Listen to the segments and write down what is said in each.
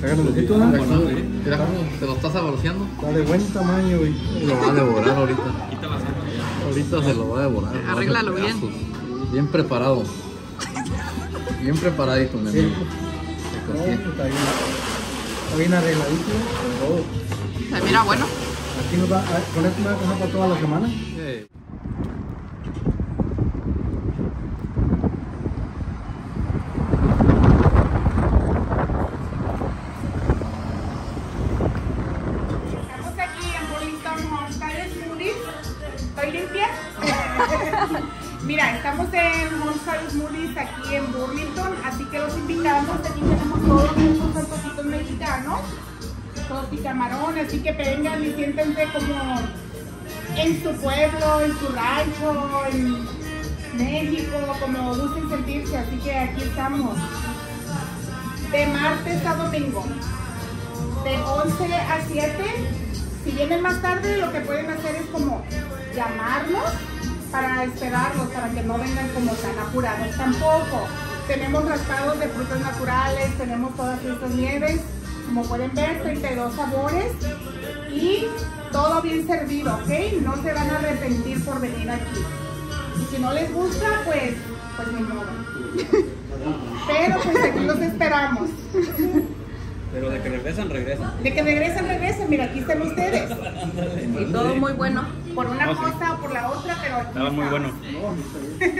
Sácalo de esto, ¿no? Mira cómo te lo estás saboreando. Está de buen tamaño, güey. Lo va a devorar ahorita. Ahorita se lo va a devorar. Arréglalo bien. Bien preparado. Bien preparadito, mi amigo. Está bien arregladito. Se mira bueno. Aquí nos va, con esto me va a comer para toda la semana. Sí. Estamos aquí en Burlington Homestyle Smoothies. ¿Estoy limpia? Mira, estamos en Montsalus Moody's aquí en Burlington, así que los invitamos. Aquí tenemos todos estos antojitos mexicanos, y camarón, así que vengan y siéntense como en su pueblo, en su rancho, en México, como gusten sentirse, así que aquí estamos de martes a domingo de 11 a 7. Si vienen más tarde, lo que pueden hacer es como llamarlos para esperarlos, para que no vengan como tan apurados tampoco. Tenemos raspados de frutas naturales, tenemos todas estas nieves. Como pueden ver, 32 sabores y todo bien servido, ¿ok? No se van a arrepentir por venir aquí. Y si no les gusta, pues ni modo. Pero pues aquí los esperamos. Pero de que regresan, regresan. De que regresan, regresan. Mira, aquí están ustedes. Y todo muy bueno. Por una cosa o por la otra, pero aquí estaba muy bueno. Es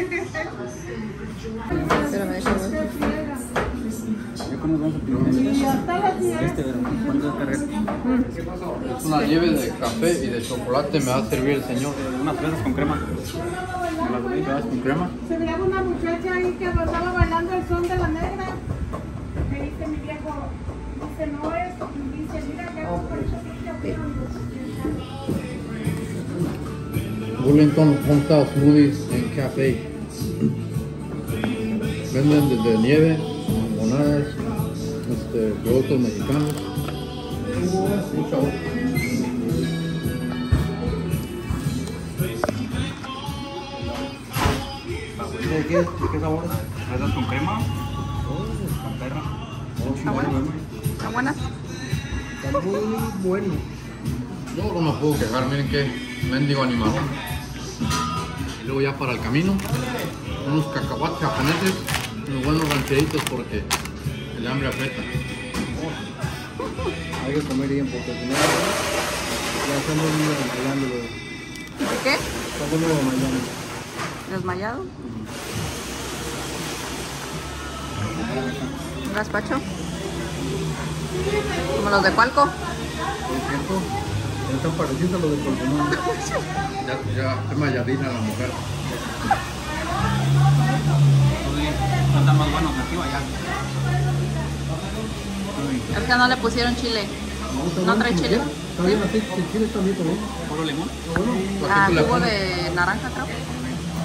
una nieve de café y de chocolate. Me va a servir el señor. Unas fresas con crema. Se veía una muchacha ahí que estaba bailando el son de la negra. Me dice mi viejo, dice no es, dice mira que hago por eso. Burlington Homestyle Smoothies and Café. Venden desde nieve, mangonadas, productos mexicanos. Mucho gusto. ¿De qué sabor? Fresas con crema. Con perra. Está bueno. Está buena. Está muy bueno. Yo no me puedo quejar, miren qué mendigo animado. Y luego ya para el camino, unos cacahuates japoneses, unos buenos rancheritos porque el hambre aprieta. Hay que comer bien porque si no, ya estamos desmayándolo. ¿Por qué? Estamos desmayando. ¿Desmayado? ¿Un gazpacho? ¿Como los de Cualco? Ya están pareciendo los de Cualco. Ya es mayadina la mujer. No están más buenos aquí o allá. Es que no le pusieron chile. No trae chile. Está bien, así el chile está bien, ¿no? ¿Puro limón? Ah, jugo de naranja, creo.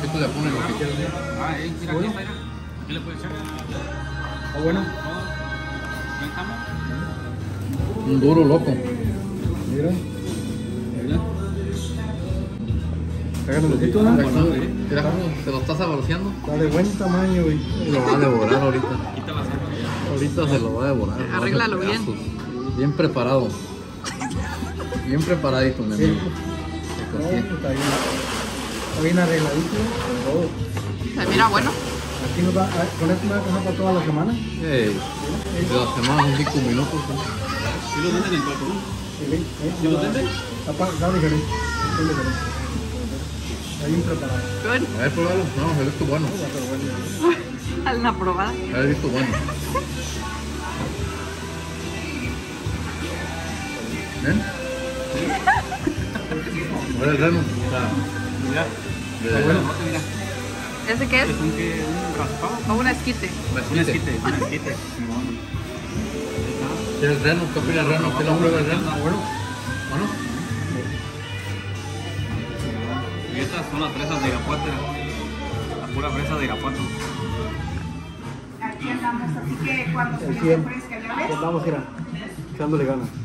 Esto le pone lo que quieras. Ah, mira aquí está. ¿Qué le puede echar? ¿Está bueno? Un duro loco. Mira. Sácalo de esto, ¿no? Mira cómo te lo estás saboreando. Está de buen tamaño, güey. Lo va a devorar ahorita. Ahorita se lo va a devorar. Arréglalo bien. Bien preparado. Bien preparadito, mi amigo. Está bien arregladito. Se mira bueno. Aquí nos va, con esto me va a comer para toda la semana. De la semana en 5 minutos. ¿Y los venden en Cualco? ¿Y los venden? Está bien preparado. A ver, probalo. No, he visto bueno. ¿Alguna probada? He visto bueno. ¿Ven? Ahora el reno. Mira. Está bueno. ¿Ese qué es? Es un raspado. O un esquite. Un esquite. ¿Quieres reno? ¿Qué opina el reno? ¿Qué le prueba el reno? Bueno. ¿Bueno? Y estas son las fresas de Irapuato. La pura fresa de Irapuato. Aquí andamos, así que cuando se les ofrezca, ¿ya ves? Pues vamos, mira, echándole ganas.